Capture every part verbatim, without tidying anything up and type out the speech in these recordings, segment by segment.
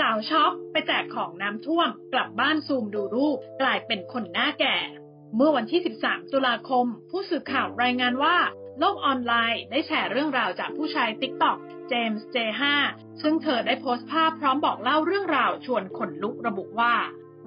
สาวช็อปไปแจกของน้ำท่วมกลับบ้านซูมดูรูปกลายเป็นคนหน้าแก่เมื่อวันที่สิบสามตุลาคมผู้สื่อข่าวรายงานว่าโลกออนไลน์ได้แชร์เรื่องราวจากผู้ใช้ ติ๊กต็อก เจมส์ เจ ไฟว์ ซึ่งเธอได้โพสต์ภาพพร้อมบอกเล่าเรื่องราวชวนขนลุกระบุว่า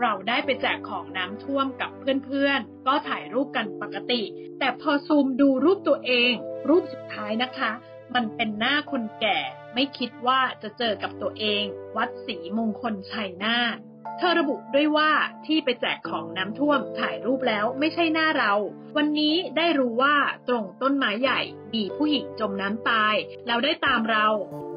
เราได้ไปแจกของน้ำท่วมกับเพื่อนๆก็ถ่ายรูปกันปกติแต่พอซูมดูรูปตัวเองรูปสุดท้ายนะคะมันเป็นหน้าคนแก่ไม่คิดว่าจะเจอกับตัวเองวัดศรีมงคลชัยนาทเธอระบุด้วยว่าที่ไปแจกของน้ำท่วมถ่ายรูปแล้วไม่ใช่หน้าเราวันนี้ได้รู้ว่าตรงต้นไม้ใหญ่มีผู้หญิงจมน้ำตายแล้วได้ตามเรา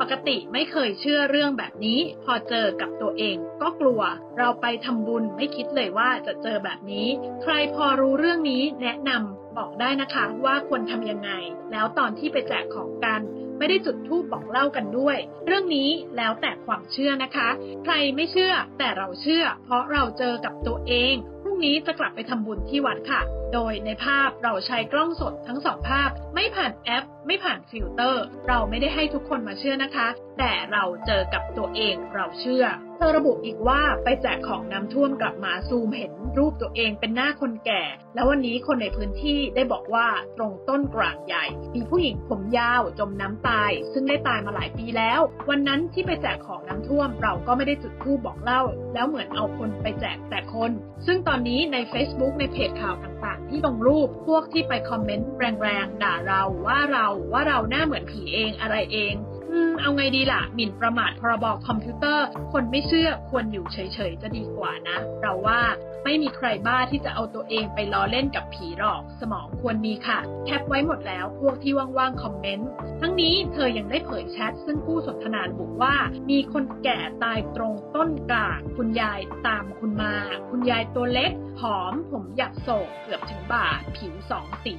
ปกติไม่เคยเชื่อเรื่องแบบนี้พอเจอกับตัวเองก็กลัวเราไปทำบุญไม่คิดเลยว่าจะเจอแบบนี้ใครพอรู้เรื่องนี้แนะนำบอกได้นะคะว่าควรทำยังไงแล้วตอนที่ไปแจกของกันไม่ได้จุดธูปบอกเล่ากันด้วยเรื่องนี้แล้วแต่ความเชื่อนะคะใครไม่เชื่อแต่เราเชื่อเพราะเราเจอกับตัวเองพรุ่งนี้จะกลับไปทำบุญที่วัดค่ะโดยในภาพเราใช้กล้องสดทั้งสองภาพไม่ผ่านแอปไม่ผ่านฟิลเตอร์เราไม่ได้ให้ทุกคนมาเชื่อนะคะแต่เราเจอกับตัวเองเราเชื่อเธอระบุอีกว่าไปแจกของน้ำท่วมกลับมาซูมเห็นรูปตัวเองเป็นหน้าคนแก่แล้ววันนี้คนในพื้นที่ได้บอกว่าตรงต้นกลางใหญ่มีผู้หญิงผมยาวจมน้ำตายซึ่งได้ตายมาหลายปีแล้ววันนั้นที่ไปแจกของน้ำท่วมเราก็ไม่ได้จุดธูปบอกเล่าแล้วเหมือนเอาคนไปแจกแต่คนซึ่งตอนนี้ใน เฟซบุ๊ก ในเพจข่าวต่างๆที่ลงรูปพวกที่ไปคอมเมนต์แรงๆด่าเราว่าเราว่าเราหน้าเหมือนผีเองอะไรเองเอาไงดีล่ะหมิ่นประมาทพรบคอมพิวเตอร์คนไม่เชื่อควรอยู่เฉยๆจะดีกว่านะเราว่าไม่มีใครบ้าที่จะเอาตัวเองไปล้อเล่นกับผีหรอกสมองควรมีค่ะแคปไว้หมดแล้วพวกที่ว่างๆคอมเมนต์ทั้งนี้เธอยังได้เผยแชทซึ่งผู้สนทนาบอกว่ามีคนแก่ตายตรงต้นกลางคุณยายตามคุณมาคุณยายตัวเล็กผอมผมหยักโศกเกือบถึงบ่าผิวสองสี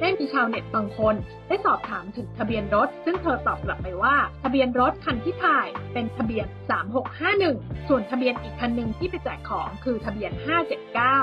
ได้มีชาวเน็ตบางคนได้สอบถามถึงทะเบียนรถซึ่งเธอตอบกลับไปว่าทะเบียนรถคันที่ถ่ายเป็นทะเบียนสามหกห้าหนึ่งส่วนทะเบียนอีกคันหนึ่งที่ไปแจกของคือทะเบียนห้าเจ็ดเก้า